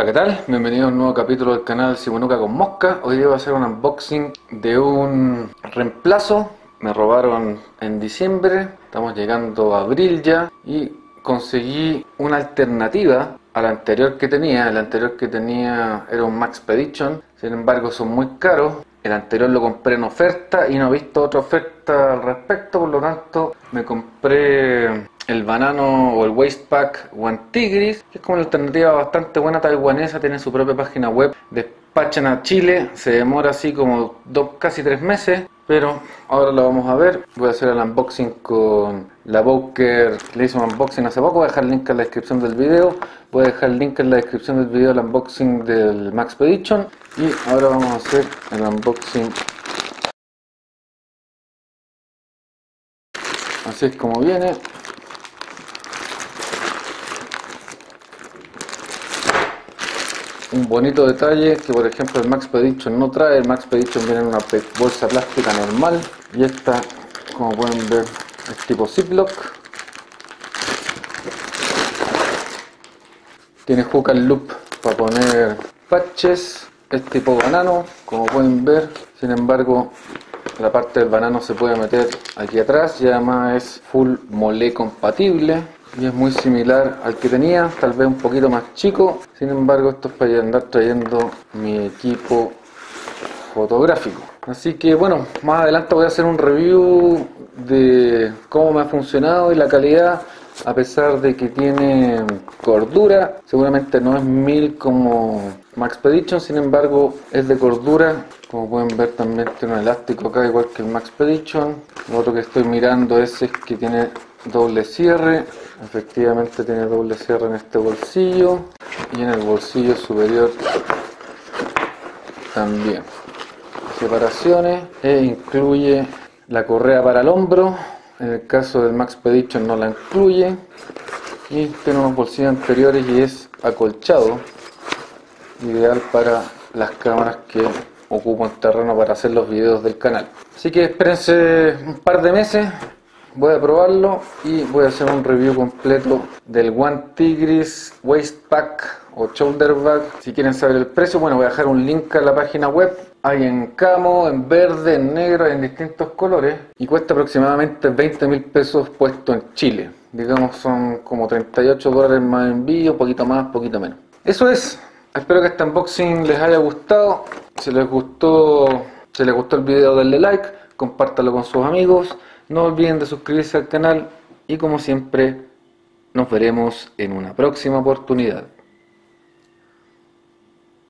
Hola, ¿qué tal? Bienvenido a un nuevo capítulo del canal Simonuca con Mosca. Hoy voy a hacer un unboxing de un reemplazo. Me robaron en diciembre, estamos llegando a abril ya, y conseguí una alternativa a la anterior que tenía. El anterior que tenía era un Maxpedition, sin embargo son muy caros. El anterior lo compré en oferta y no he visto otra oferta al respecto, por lo tanto me compré el banano o el Waistpack OneTigris, que es como una alternativa bastante buena taiwanesa, tiene su propia página web, despachan a Chile, se demora así como casi 3 meses, pero ahora lo vamos a ver. Voy a hacer el unboxing con la Boker, le hice un unboxing hace poco, voy a dejar el link en la descripción del video, voy a dejar el link en la descripción del video del unboxing del Maxpedition, y ahora vamos a hacer el unboxing. Así es como viene. Un bonito detalle que, por ejemplo, el Maxpedition no trae. El Maxpedition viene en una bolsa plástica normal, y esta, como pueden ver, es tipo Ziploc. Tiene hook and loop para poner patches. Es tipo banano, como pueden ver. Sin embargo, la parte del banano se puede meter aquí atrás, y además es full mole compatible. Y es muy similar al que tenía, tal vez un poquito más chico. Sin embargo, esto es para andar trayendo mi equipo fotográfico. Así que bueno, más adelante voy a hacer un review de cómo me ha funcionado y la calidad. A pesar de que tiene cordura, seguramente no es 1000 como Maxpedition, sin embargo es de cordura. Como pueden ver, también tiene un elástico acá igual que el Maxpedition. Lo otro que estoy mirando es que tiene doble cierre. Efectivamente tiene doble cierre en este bolsillo, y en el bolsillo superior también. Separaciones, e incluye la correa para el hombro. En el caso del Maxpedition no la incluye, y tiene unos bolsillos anteriores y es acolchado, ideal para las cámaras que ocupan terreno para hacer los videos del canal. Así que espérense un par de meses, voy a probarlo y voy a hacer un review completo del OneTigris Waistpack o Shoulder Bag. Si quieren saber el precio, bueno, voy a dejar un link a la página web. Hay en camo, en verde, en negro, en distintos colores, y cuesta aproximadamente 20.000 pesos puesto en Chile. Digamos son como 38 dólares más envío, poquito más, poquito menos. Eso es, espero que este unboxing les haya gustado. Si les gustó el video, denle like, compártalo con sus amigos. No olviden de suscribirse al canal, y como siempre, nos veremos en una próxima oportunidad.